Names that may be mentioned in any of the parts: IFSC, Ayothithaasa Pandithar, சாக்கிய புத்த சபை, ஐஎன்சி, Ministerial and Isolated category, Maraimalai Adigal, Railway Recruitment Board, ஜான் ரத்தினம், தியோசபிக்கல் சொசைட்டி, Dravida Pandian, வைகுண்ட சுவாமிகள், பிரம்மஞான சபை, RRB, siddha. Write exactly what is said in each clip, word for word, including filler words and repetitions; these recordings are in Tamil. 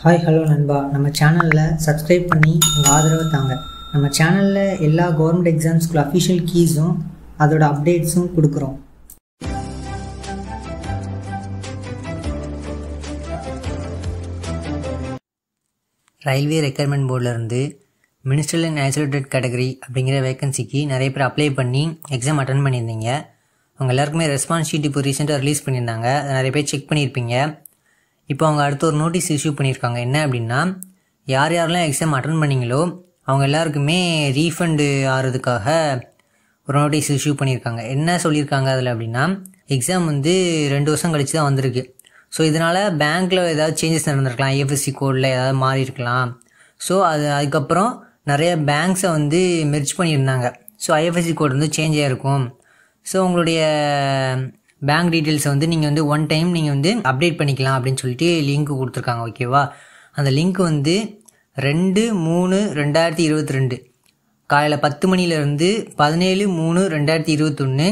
Hi, hello, Nanba. Nama channel la subscribe panni aadharavu thanga. Nama channel la ella government exams ku official keys um adoda updates um kudukrom. Railway Recruitment Board la irundhu Ministerial and Isolated category அப்படிங்கற vacancy க்கு நிறைய பேர் அப்ளை பண்ணி exam attend பண்ணிருந்தீங்க. உங்க எல்லாருக்குமே response sheet இப்ப recently release பண்ணிருந்தாங்க. நிறைய பேர் செக் பண்ணிருப்பீங்க. இப்போ அவங்க அடுத்து ஒரு நோட்டீஸ் இஷ்யூ பண்ணிருக்காங்க. என்ன அப்படினா யார் யாரெல்லாம் எக்ஸாம் அட்டெண்ட் பண்ணீங்களோ அவங்க எல்லாருக்குமே ரீஃபண்ட் ஆறதுக்காக ஒரு நோட்டீஸ் இஷ்யூ பண்ணிருக்காங்க. என்ன சொல்லிருக்காங்க அதுல அப்படினா எக்ஸாம் வந்து ரெண்டு வருஷம் கழிச்சு தான் வந்திருக்கு. சோ இதனால பேங்க்ல ஏதாவது சேஞ்சஸ் நடந்துக்கலாம், I F S C கோட்ல ஏதாவது மாறி இருக்கலாம். சோ அது அதுக்கு அப்புறம் நிறைய பேங்க்ஸ வந்து merge பண்ணிருந்தாங்க. So I F S C code வந்து சேஞ்ச் ஆயிருக்கும். சோ உங்களுடைய பேங்க் டீடைல்ஸ் வந்து நீங்க வந்து ஒன் டைம் நீங்க வந்து அப்டேட் பண்ணிக்கலாம் அப்படினு சொல்லிட்டு லிங்க் கொடுத்திருக்காங்க. ஓகேவா, அந்த லிங்க் வந்து ரெண்டு மூணு ரெண்டாயிரத்து இருபத்தி ரெண்டு காலையில பத்து மணில இருந்து பதினேழு மூணு ரெண்டாயிரத்து இருபத்தி ஒன்று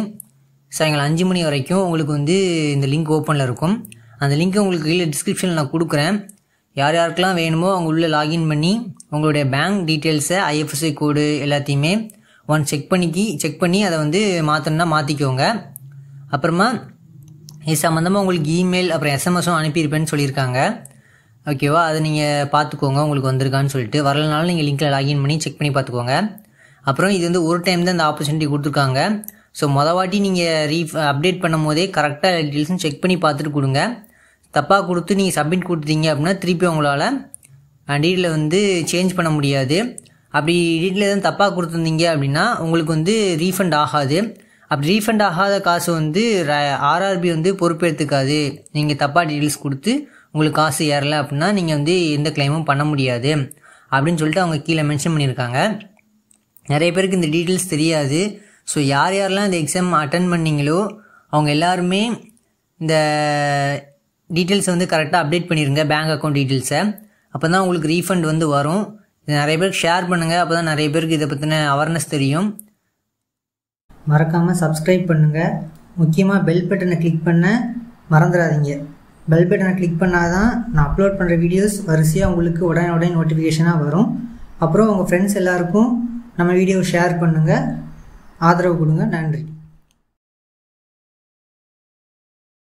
சாயங்காலம் அஞ்சு மணி வரைக்கும் உங்களுக்கு வந்து இந்த லிங்க் ஓபன்ல இருக்கும். அந்த லிங்க் உங்களுக்கு கீழ டிஸ்கிரிப்ஷன்ல நான் கொடுக்கிறேன். யார் யாருக்கெல்லாம் வேணுமோ அவங்க உள்ள லாகின் பண்ணி உங்களுடைய bank details I F S C code எல்லாத்தையுமே ஒன் செக் பண்ணிக்கி செக் பண்ணி அதை வந்து மாத்தணும்னா மாத்திக்கோங்க. அப்புறமா இது சம்பந்தமா உங்களுக்கு இமெயில் அப்புறம் எஸ்எம்எஸும் அனுப்பியிருப்பேன்னு சொல்லியிருக்காங்க. ஓகேவா, அதை நீங்கள் பார்த்துக்கோங்க உங்களுக்கு வந்திருக்கான்னு சொல்லிட்டு. வரலனாலும் நீங்கள் லிங்கில் லாகின் பண்ணி செக் பண்ணி பார்த்துக்கோங்க. அப்புறம் இது வந்து ஒரு டைம் தான் இந்த ஆப்பர்ச்சுனிட்டி கொடுத்துருக்காங்க. ஸோ மொதல் வாட்டி நீங்கள் ரீ அப்டேட் பண்ணும் போதே கரெக்டாக டீட்டெயில்ஸும் செக் பண்ணி பார்த்துட்டு கொடுங்க. தப்பாக கொடுத்து நீங்கள் சப்மிட் கொடுத்துட்டீங்க அப்படின்னா திருப்பி உங்களால் டீட்டெயிலை வந்து சேஞ்ச் பண்ண முடியாது. அப்படி டீட்டெயில் எதுவும் தப்பாக கொடுத்துருந்தீங்க அப்படின்னா உங்களுக்கு வந்து ரீஃபண்ட் ஆகாது. அப்படி ரீஃபண்ட் ஆகாத காசு வந்து ஆர்ஆர்பி வந்து பொறுப்பேற்றுக்காது. நீங்கள் தப்பாக டீட்டெயில்ஸ் கொடுத்து உங்களுக்கு காசு ஏறலை அப்படின்னா நீங்கள் வந்து எந்த கிளைமும் பண்ண முடியாது அப்படின்னு சொல்லிட்டு அவங்க கீழே மென்ஷன் பண்ணியிருக்காங்க. நிறைய பேருக்கு இந்த டீட்டெயில்ஸ் தெரியாது. ஸோ யார் யாரெல்லாம் இந்த எக்ஸாம் அட்டன் பண்ணிங்களோ அவங்க எல்லாருமே இந்த டீட்டெயில்ஸை வந்து கரெக்டாக அப்டேட் பண்ணிடுங்க, பேங்க் அக்கௌண்ட் டீட்டெயில்ஸை. அப்போ தான் உங்களுக்கு ரீஃபண்ட் வந்து வரும். இது நிறைய பேருக்கு ஷேர் பண்ணுங்கள். அப்போ தான் நிறைய பேருக்கு இதை பற்றின அவேர்னஸ் தெரியும். மறக்காமல் சப்ஸ்கிரைப் பண்ணுங்கள். முக்கியமாக பெல் பட்டனை கிளிக் பண்ண மறந்துடாதீங்க. பெல் பட்டனை கிளிக் பண்ணால் தான் நான் அப்லோட் பண்ணுற வீடியோஸ் வரிசையாக உங்களுக்கு உடனே உடனே நோட்டிஃபிகேஷனாக வரும். அப்புறம் உங்கள் ஃப்ரெண்ட்ஸ் எல்லாருக்கும் நம்ம வீடியோ ஷேர் பண்ணுங்கள், ஆதரவு கொடுங்க. நன்றி.